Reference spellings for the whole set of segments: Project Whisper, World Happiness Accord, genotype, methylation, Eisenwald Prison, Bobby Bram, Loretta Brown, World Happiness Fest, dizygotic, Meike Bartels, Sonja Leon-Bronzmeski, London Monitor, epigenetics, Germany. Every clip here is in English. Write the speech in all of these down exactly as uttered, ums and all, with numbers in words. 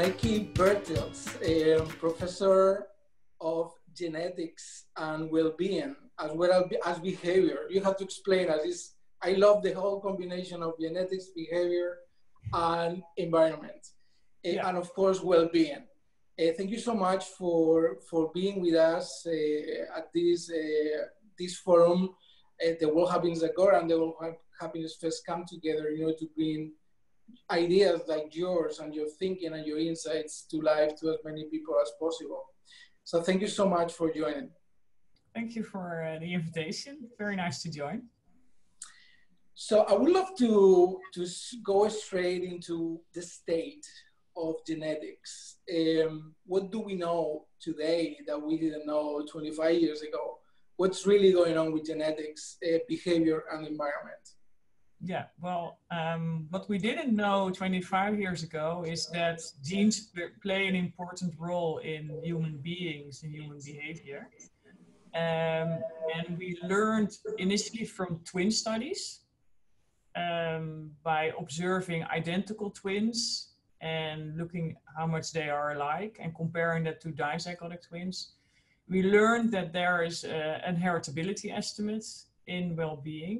Meike Bartels, a professor of genetics and well-being, as well as behavior. You have to explain at least. I love the whole combination of genetics, behavior, and environment, yeah. And of course, well-being. Uh, thank you so much for for being with us uh, at this uh, this forum. Uh, the World Happiness Accord and the World Happiness Fest come together, you know, to bring ideas like yours and your thinking and your insights to life to as many people as possible. So thank you so much for joining. Thank you for uh, the invitation. Very nice to join. So I would love to, to go straight into the state of genetics. Um, what do we know today that we didn't know twenty-five years ago? What's really going on with genetics, uh, behavior, and environment? Yeah, well, um, what we didn't know twenty-five years ago is that genes play an important role in human beings and human behavior. Um, and we learned initially from twin studies um, by observing identical twins and looking how much they are alike and comparing that to dizygotic twins. We learned that there is uh, an heritability estimate in well-being,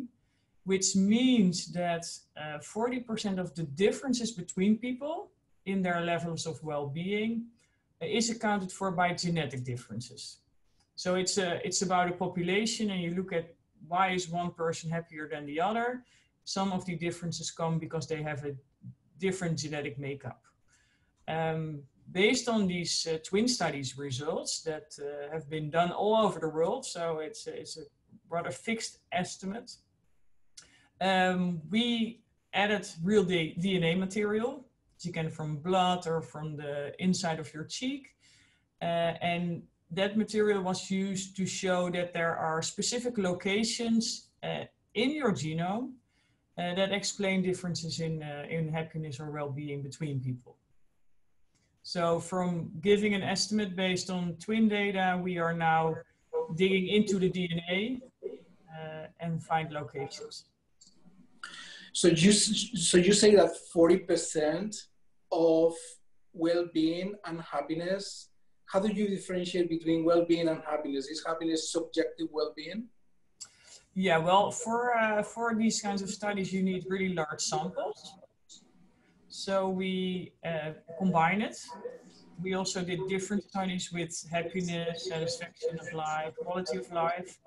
which means that forty percent uh, of the differences between people in their levels of well-being uh, is accounted for by genetic differences. So it's, a, it's about a population, and you look at why is one person happier than the other. Some of the differences come because they have a different genetic makeup. Um, Based on these uh, twin studies results that uh, have been done all over the world, so it's, it's a rather fixed estimate, um, we added real D N A material, as you can from blood or from the inside of your cheek, uh, and that material was used to show that there are specific locations uh, in your genome uh, that explain differences in, uh, in happiness or well-being between people. So from giving an estimate based on twin data, we are now digging into the D N A uh, and find locations. So you, so you say that forty percent of well-being and happiness, how do you differentiate between well-being and happiness? Is happiness subjective well-being? Yeah, well, for, uh, for these kinds of studies, you need really large samples. So we uh, combine it. We also did different studies with happiness, satisfaction of life, quality of life.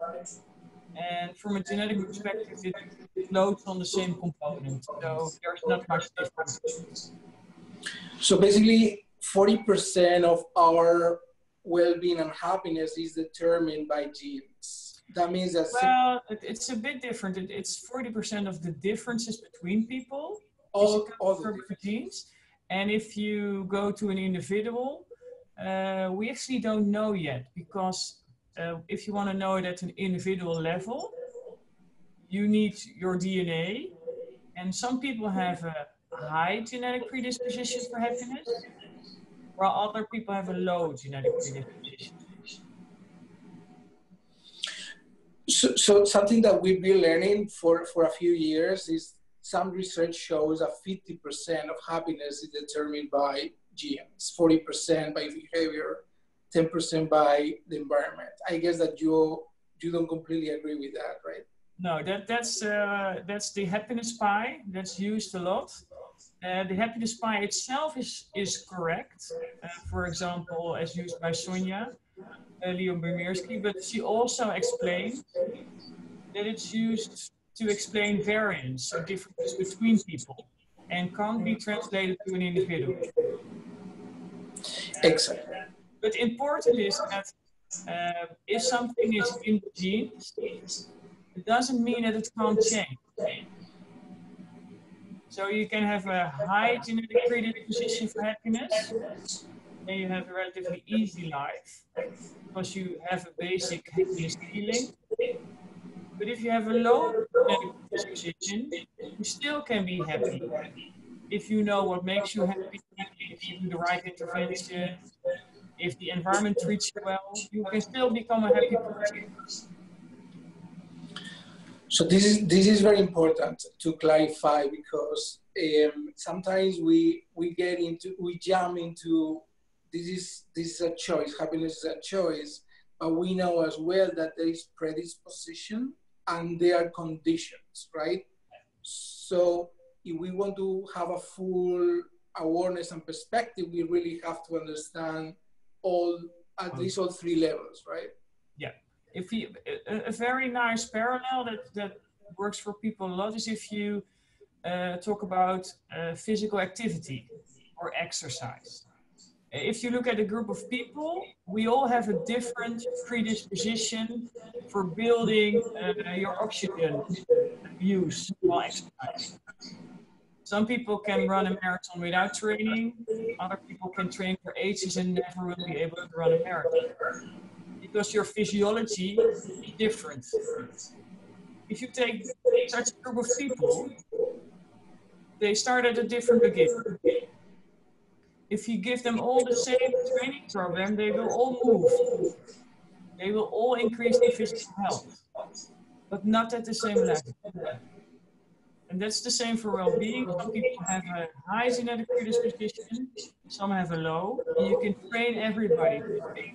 And from a genetic perspective, it, it loads on the same component. So there's not much difference. So basically, forty percent of our well-being and happiness is determined by genes. That means that... Well, it, it's a bit different. It, it's forty percent of the differences between people. All, all the genes, and if you go to an individual, uh, we actually don't know yet, because uh, if you want to know it at an individual level, you need your D N A, and some people have a high genetic predisposition for happiness, while other people have a low genetic predisposition. So, so something that we've been learning for, for a few years is some research shows that fifty percent of happiness is determined by genes, forty percent by behavior, ten percent by the environment. I guess that you, you don't completely agree with that, right? No, that, that's, uh, that's the happiness pie that's used a lot. Uh, the happiness pie itself is, is correct. Uh, for example, as used by Sonja uh, Leon-Bronzmeski, but she also explained that it's used to explain variance, or differences between people, and can't be translated to an individual. Exactly. Uh, but important is that uh, if something is in the genes, it doesn't mean that it can't change. So you can have a high genetic predisposition for happiness, and you have a relatively easy life, because you have a basic happiness feeling. But if you have a low predisposition, you still can be happy if you know what makes you happy, if you do the right intervention, if the environment treats you well, you can still become a happy person. So this is, this is very important to clarify, because um, sometimes we, we get into, we jump into, this is, this is a choice, happiness is a choice, but we know as well that there is predisposition and there are conditions, right? So if we want to have a full awareness and perspective, we really have to understand all, at least all three levels, right? Yeah. If you, a, a very nice parallel that, that works for people a lot is if you uh, talk about uh, physical activity or exercise. If you look at a group of people, we all have a different predisposition for building uh, your oxygen use while exercising. Some people can run a marathon without training. Other people can train for ages and never will be able to run a marathon, because your physiology is different. If you take such a group of people, they start at a different beginning. If you give them all the same training program, they will all move. They will all increase their physical health, but not at the same level. And that's the same for well-being. Some people have a high genetic predisposition, some have a low, and you can train everybody.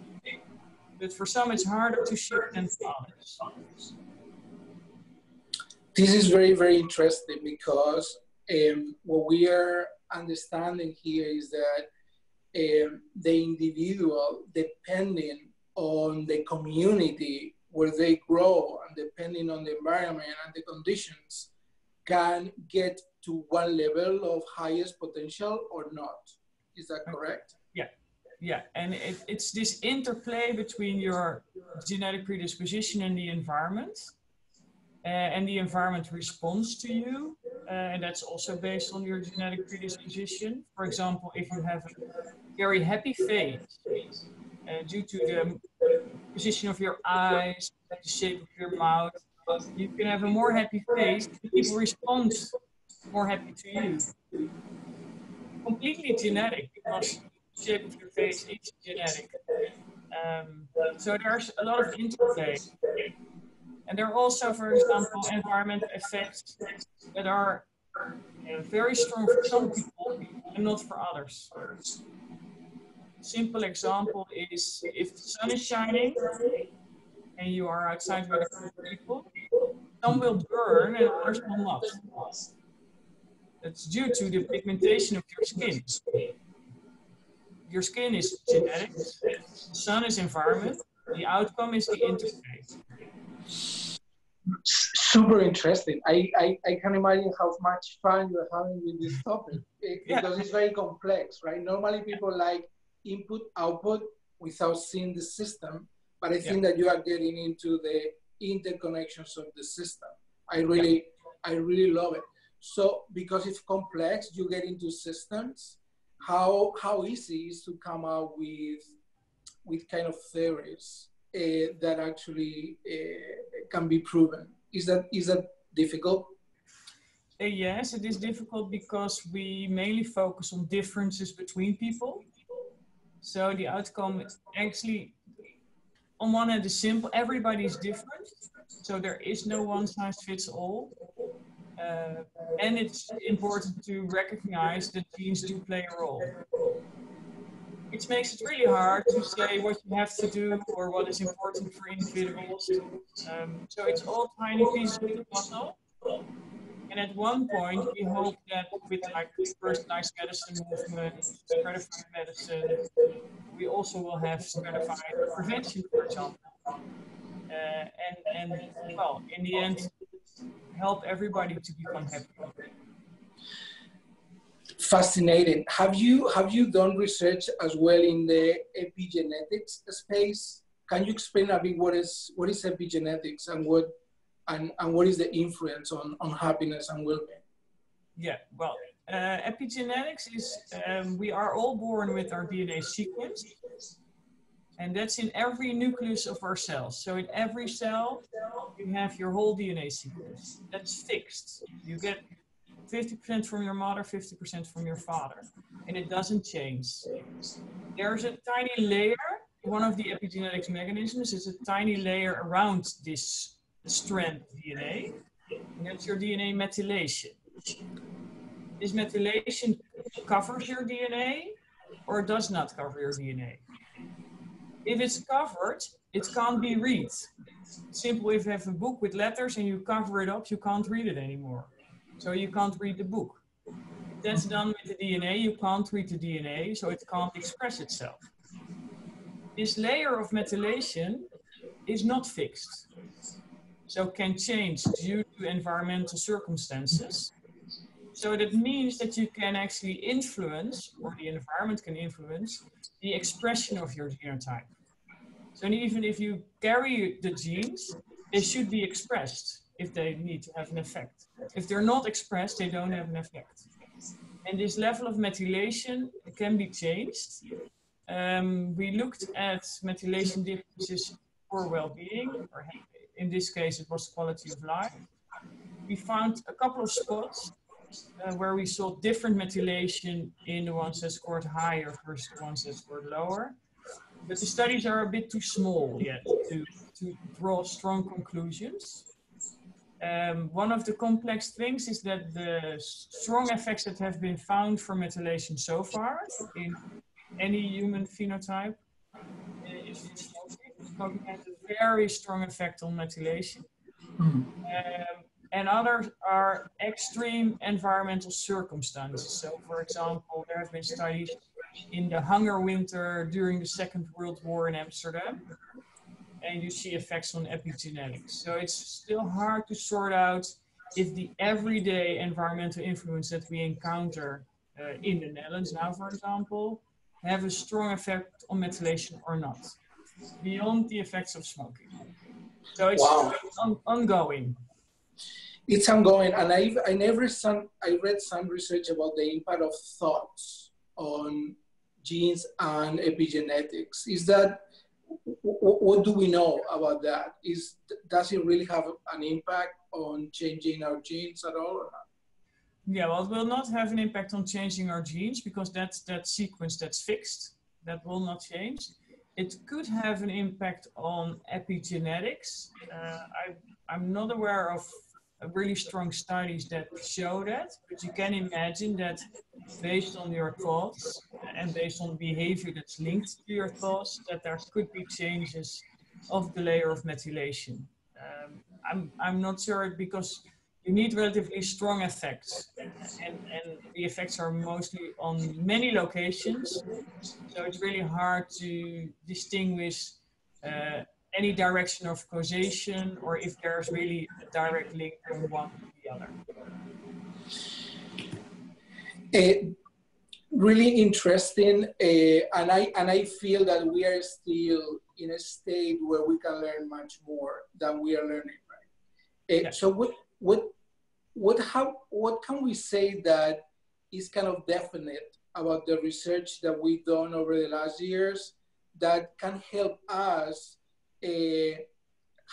But for some, it's harder to shift than for others. This is very, very interesting, because um, what we are understanding here is that um, the individual, depending on the community where they grow and depending on the environment and the conditions, can get to one level of highest potential or not. Is that correct? Yeah. Yeah, and it, it's this interplay between your genetic predisposition and the environment, uh, and the environment responds to you, uh, and that's also based on your genetic predisposition. For example, if you have a very happy face, uh, due to the position of your eyes, the shape of your mouth, you can have a more happy face, people respond more happy to you. Completely genetic, because shape of your face is genetic. Um, so there's a lot of interplay. And there are also, for example, environmental effects that are uh, very strong for some people and not for others. Simple example is if the sun is shining and you are outside with a group of people, some will burn and others will not. That's due to the pigmentation of your skin. Your skin is genetic, the sun is environment, the outcome is the interface. Super interesting. I, I, I can imagine how much fun you're having with this topic, it, yeah. because it's very complex, right? Normally people like input, output without seeing the system, but I think yeah. that you are getting into the interconnections of the system. I really, yeah. I really love it. So because it's complex, you get into systems. How how easy is to come out with with kind of theories uh, that actually uh, can be proven? Is that is that difficult? Uh, yes, it is difficult because we mainly focus on differences between people. So the outcome is actually, on one hand, is simple. Everybody is different, so there is no one size fits all. Uh, and it's important to recognize that genes do play a role. It makes it really hard to say what you have to do or what is important for individuals. Um, so it's all tiny pieces of the puzzle. And at one point, we hope that with like the personalized medicine movement, stratified medicine, we also will have stratified prevention, for example. Uh, and, and, well, in the end, help everybody to become happy. Fascinating. Have you have you done research as well in the epigenetics space? Can you explain a bit what is what is epigenetics and what and, and what is the influence on, on happiness and well-being? Yeah, well, uh, epigenetics is um, we are all born with our D N A sequence, and that's in every nucleus of our cells. So in every cell, you have your whole D N A sequence. That's fixed. You get fifty percent from your mother, fifty percent from your father, and it doesn't change. There's a tiny layer. One of the epigenetics mechanisms is a tiny layer around this strand D N A, and that's your D N A methylation. This methylation covers your D N A or does not cover your D N A. If it's covered, it can't be read. Simply, if you have a book with letters and you cover it up, you can't read it anymore. So you can't read the book. If that's done with the D N A, you can't read the D N A, so it can't express itself. This layer of methylation is not fixed, so can change due to environmental circumstances. So that means that you can actually influence, or the environment can influence, the expression of your genotype. So even if you carry the genes, they should be expressed if they need to have an effect. If they're not expressed, they don't have an effect. And this level of methylation can be changed. Um, we looked at methylation differences for well-being, or in this case it was quality of life. We found a couple of spots uh, where we saw different methylation in the ones that scored higher versus the ones that scored lower. But the studies are a bit too small yet to, to draw strong conclusions. Um, one of the complex things is that the strong effects that have been found for methylation so far in any human phenotype uh, is smoking has a very strong effect on methylation. Mm. Um, and others are extreme environmental circumstances. So, for example, there have been studies in the hunger winter during the Second World War in Amsterdam, and you see effects on epigenetics. So it's still hard to sort out if the everyday environmental influence that we encounter uh, in the Netherlands now, for example, have a strong effect on methylation or not, beyond the effects of smoking. So it's wow. on, ongoing. It's ongoing, and I've, I never some, I read some research about the impact of thoughts on genes and epigenetics. Is that, what do we know about that? Is, does it really have an impact on changing our genes at all or not? Yeah, well, it will not have an impact on changing our genes because that's that sequence that's fixed. That will not change. It could have an impact on epigenetics. Uh, I, I'm not aware of really strong studies that show that, but you can imagine that based on your thoughts and based on behavior that's linked to your thoughts, that there could be changes of the layer of methylation. Um, I'm, I'm not sure because you need relatively strong effects, and, and the effects are mostly on many locations, so it's really hard to distinguish uh, any direction of causation or if there's really a direct link from one to the other. Uh, really interesting, uh, and, I, and I feel that we are still in a state where we can learn much more than we are learning, right? Uh, yeah. So what, What, what, how, what can we say that is kind of definite about the research that we've done over the last years that can help us uh,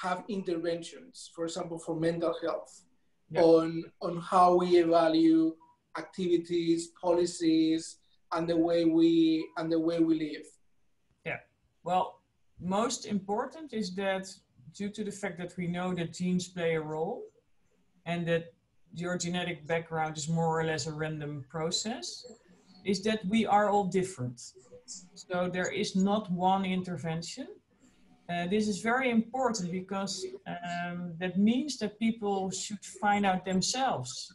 have interventions, for example, for mental health, yeah. on, on how we evaluate activities, policies, and the way we, and the way we live? Yeah, well, most important is that due to the fact that we know that genes play a role, and that your genetic background is more or less a random process, is that we are all different. So there is not one intervention. Uh, this is very important because um, that means that people should find out themselves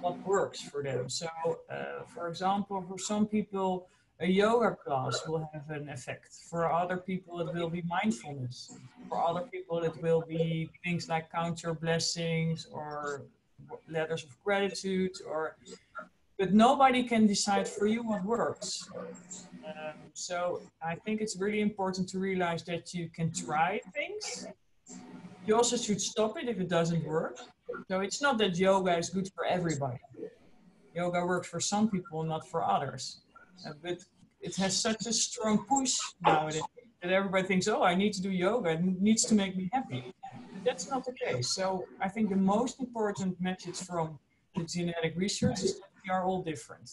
what works for them. So uh, for example, for some people, a yoga class will have an effect. For other people, it will be mindfulness. For other people, it will be things like count your blessings or letters of gratitude. Or, but nobody can decide for you what works. Um, so I think it's really important to realize that you can try things. You also should stop it if it doesn't work. So it's not that yoga is good for everybody. Yoga works for some people, not for others. Uh, but it has such a strong push nowadays that everybody thinks, oh, I need to do yoga, it needs to make me happy. But that's not the case. So I think the most important message from the genetic research is that we are all different.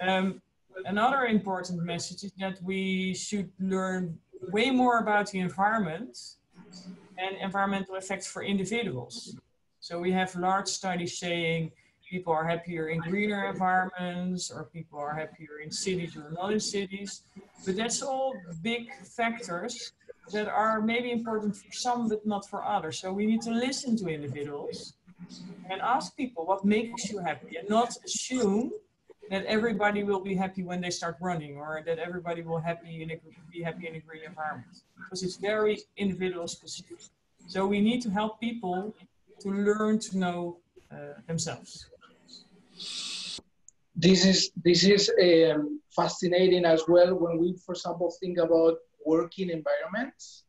Um, another important message is that we should learn way more about the environment and environmental effects for individuals. So we have large studies saying people are happier in greener environments, or people are happier in cities or not in cities. But that's all big factors that are maybe important for some, but not for others. So we need to listen to individuals and ask people what makes you happy, and not assume that everybody will be happy when they start running, or that everybody will happy in a, be happy in a green environment, because it's very individual specific. So we need to help people to learn to know uh, themselves. This is, this is um, fascinating as well when we, for example, think about working environments.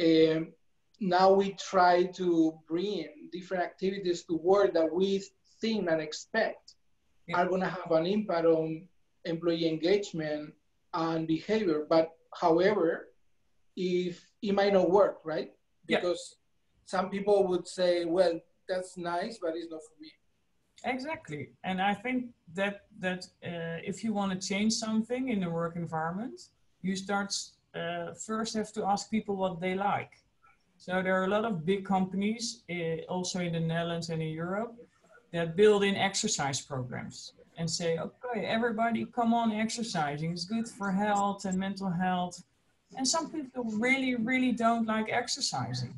Um, now we try to bring different activities to work that we think and expect are going to have an impact on employee engagement and behavior. But however, if it might not work, right? Because yeah. some people would say, well, that's nice, but it's not for me. Exactly. And I think that, that uh, if you want to change something in the work environment, you start uh, first have to ask people what they like. So there are a lot of big companies, uh, also in the Netherlands and in Europe, that build in exercise programs and say, okay, everybody come on exercising. It's good for health and mental health. And some people really, really don't like exercising.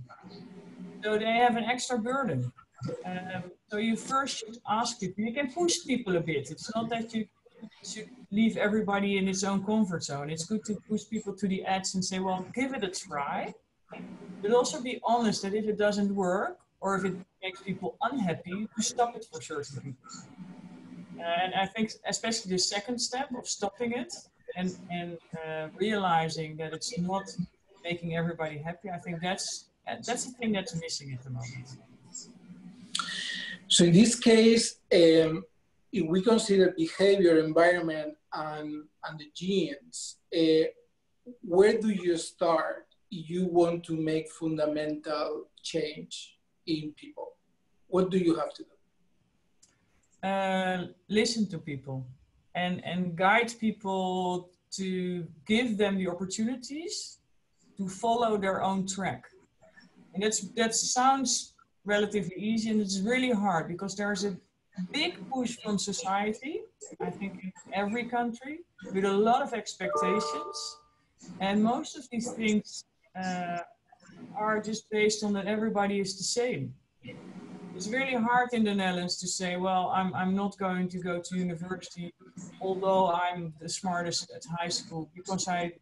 So they have an extra burden. Um, so you first should ask people, you can push people a bit. It's not that you should leave everybody in its own comfort zone. It's good to push people to the edge and say, well, give it a try. But also be honest that if it doesn't work, or if it makes people unhappy, to stop it for certain people. And I think especially the second step of stopping it and, and uh, realizing that it's not making everybody happy, I think that's, that's the thing that's missing at the moment. So in this case, um, if we consider behavior, environment, and, and the genes, uh, where do you start if you want to make fundamental change in people? What do you have to do? Uh, listen to people and, and guide people to give them the opportunities to follow their own track. And that's, that sounds relatively easy, and it's really hard because there's a big push from society, I think in every country, with a lot of expectations. And most of these things uh, are just based on that everybody is the same. It's really hard in the Netherlands to say, well, I'm, I'm not going to go to university, although I'm the smartest at high school, because I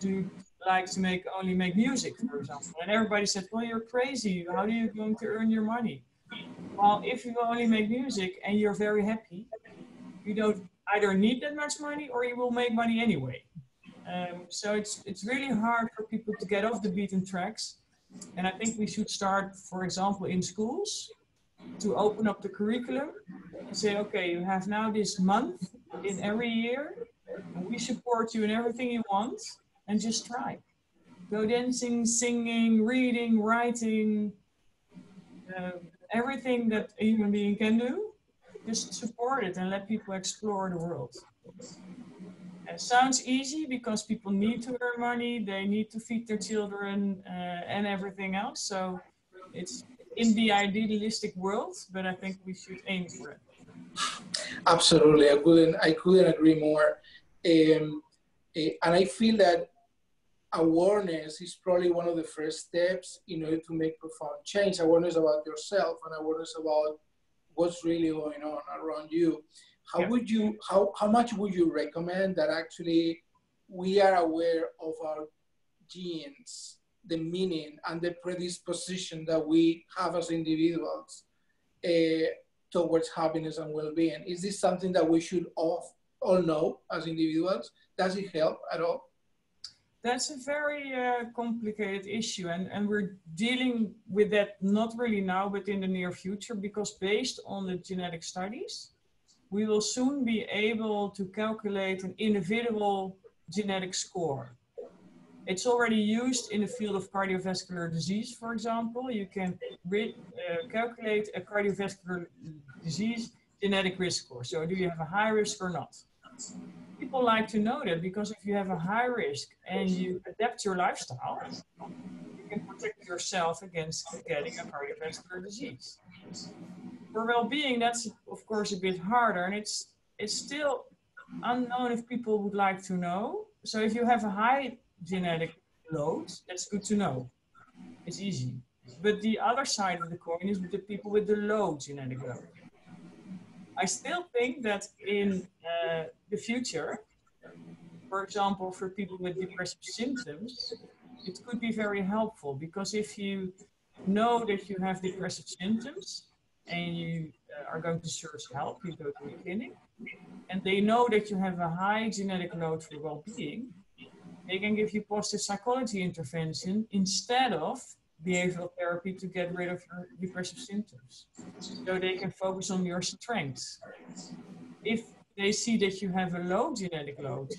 do like to make only make music, for example. And everybody said, well, you're crazy. How are you going to earn your money? Well, if you only make music and you're very happy, you don't either need that much money or you will make money anyway. Um, so it's, it's really hard for people to get off the beaten tracks. And I think we should start, for example, in schools to open up the curriculum and say, okay, you have now this month in every year, and we support you in everything you want, and just try. Go dancing, singing, reading, writing, uh, everything that a human being can do, just support it and let people explore the world. It sounds easy because people need to earn money, they need to feed their children uh, and everything else. So it's in the idealistic world, but I think we should aim for it. Absolutely, I couldn't, I couldn't agree more. Um, and I feel that awareness is probably one of the first steps in order to make profound change. Awareness about yourself and awareness about what's really going on around you. How would you, how, how much would you recommend that actually we are aware of our genes, the meaning and the predisposition that we have as individuals uh, towards happiness and well-being? Is this something that we should all, all know as individuals? Does it help at all? That's a very uh, complicated issue, and, and we're dealing with that not really now, but in the near future, because based on the genetic studies, we will soon be able to calculate an individual genetic score. It's already used in the field of cardiovascular disease, for example. You can re uh, calculate a cardiovascular disease genetic risk score. So do you have a high risk or not? People like to know that, because if you have a high risk and you adapt your lifestyle, you can protect yourself against getting a cardiovascular disease. For well-being, that's of course a bit harder, and it's it's still unknown if people would like to know. So if you have a high genetic load, that's good to know. It's easy. But the other side of the coin is with the people with the low genetic load. I still think that in uh, the future, for example, for people with depressive symptoms, it could be very helpful, because if you know that you have depressive symptoms and you uh, are going to search help, you go to the clinic, and they know that you have a high genetic load for well-being, they can give you positive psychology intervention instead of behavioral therapy to get rid of your depressive symptoms. So they can focus on your strengths. If they see that you have a low genetic load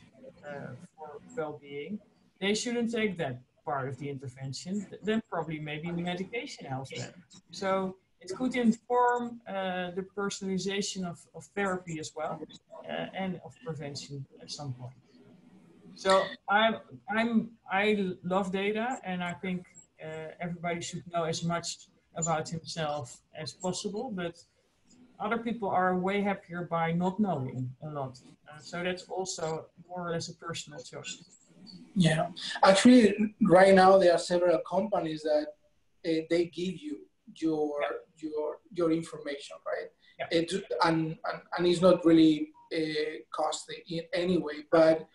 uh, for well-being, they shouldn't take that part of the intervention. Then probably maybe medication helps better. So it could inform uh, the personalization of, of therapy as well, uh, and of prevention at some point. So I'm, I'm, I love data, and I think uh, everybody should know as much about himself as possible, but other people are way happier by not knowing a lot. Uh, so that's also more or less a personal choice. Yeah, actually right now there are several companies that uh, they give you your yeah. your your information, right? Yeah. It, and, and and it's not really uh, costly in any way, but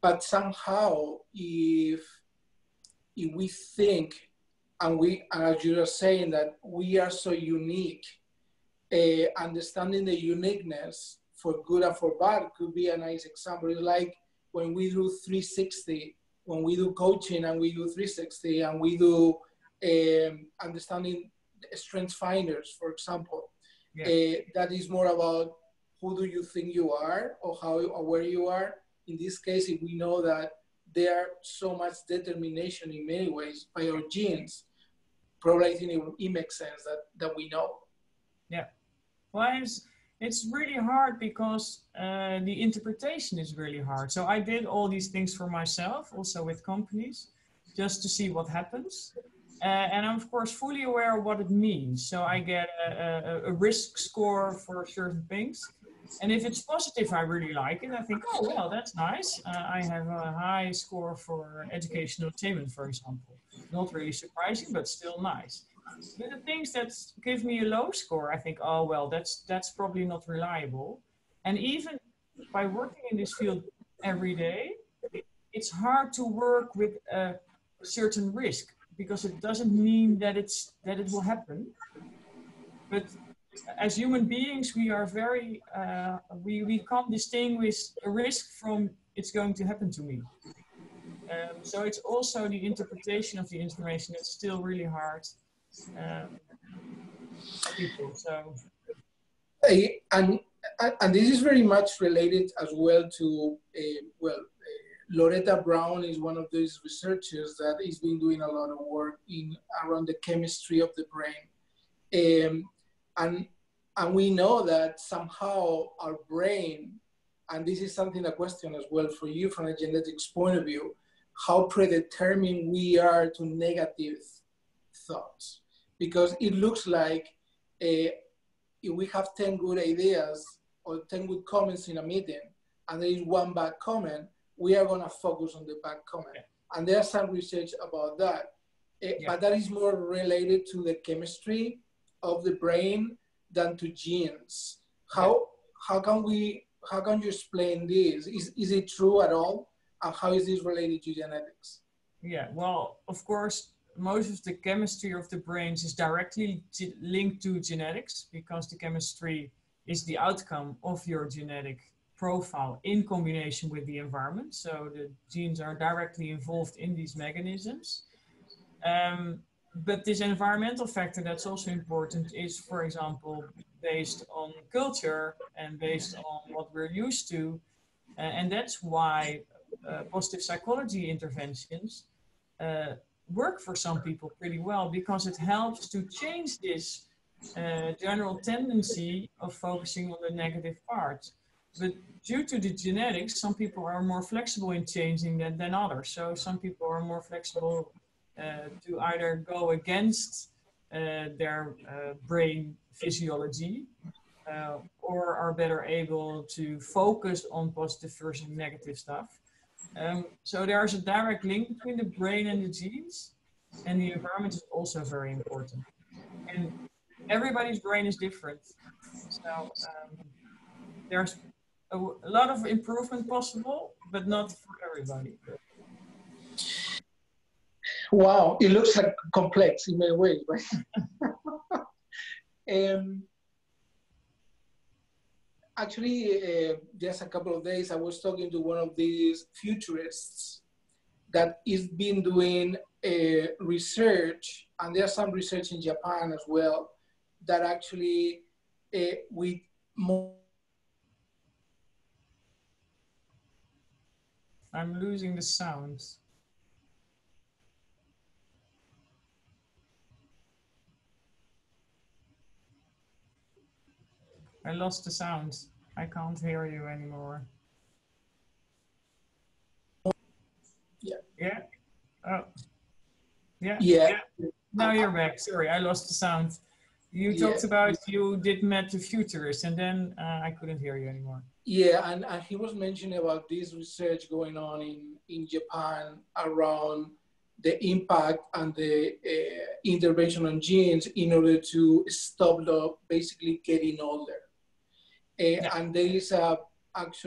but somehow if if we think, and we, and as you are saying, that we are so unique, uh, understanding the uniqueness for good and for bad could be a nice example. It's like when we do three sixty, when we do coaching and we do three sixty, and we do um, understanding strength finders, for example, yeah. uh, that is more about who do you think you are or how aware you are. In this case, if we know that there are so much determination in many ways by our genes, probably I think it, it makes sense that, that we know. Yeah. Why is... It's really hard because uh, the interpretation is really hard. So I did all these things for myself, also with companies, just to see what happens. Uh, and I'm, of course, fully aware of what it means. So I get a, a, a risk score for certain things. And if it's positive, I really like it. I think, oh, well, that's nice. Uh, I have a high score for educational attainment, for example. Not really surprising, but still nice. But the things that give me a low score, I think, oh, well, that's that's probably not reliable. And even by working in this field every day, it's hard to work with a certain risk, because it doesn't mean that it's that it will happen. But as human beings, we are very, uh, we, we can't distinguish a risk from it's going to happen to me. Um, so it's also the interpretation of the information that's still really hard. Um, people, so. Hey, and and this is very much related as well to uh, well, uh, Loretta Brown is one of those researchers that has been doing a lot of work in around the chemistry of the brain, um, and and we know that somehow our brain, and this is something a question as well for you from a genetics point of view, how predetermined we are to negative thoughts, because it looks like uh, if we have ten good ideas or ten good comments in a meeting and there is one bad comment, we are going to focus on the bad comment. Yeah. And there's some research about that. Uh, yeah. But that is more related to the chemistry of the brain than to genes. How, yeah. how can we, how can you explain this? Is, is it true at all? And how is this related to genetics? Yeah, well, of course, most of the chemistry of the brains is directly linked to genetics, because the chemistry is the outcome of your genetic profile in combination with the environment. So the genes are directly involved in these mechanisms. Um, but this environmental factor that's also important is, for example, based on culture and based on what we're used to. Uh, and that's why uh, positive psychology interventions uh, work for some people pretty well, because it helps to change this uh, general tendency of focusing on the negative part. But due to the genetics, some people are more flexible in changing that than others. So some people are more flexible uh, to either go against uh, their uh, brain physiology uh, or are better able to focus on positive versus negative stuff. Um, so there's a direct link between the brain and the genes, and the environment is also very important. And everybody's brain is different. So um, there's a, a lot of improvement possible, but not for everybody. Wow, it looks like complex in a way, right? um, Actually, uh, just a couple of days, I was talking to one of these futurists that is been doing uh, research, and there's some research in Japan as well, that actually uh, with more... I'm losing the sounds. I lost the sound. I can't hear you anymore. Yeah. Yeah. Oh. Yeah. Yeah. Yeah. Now you're back. Sorry, I lost the sound. You yeah. talked about you did met the futurists, and then uh, I couldn't hear you anymore. Yeah, and, and he was mentioning about this research going on in, in Japan around the impact and the uh, intervention on genes in order to stop the basically getting older. Uh, yeah. And there is a action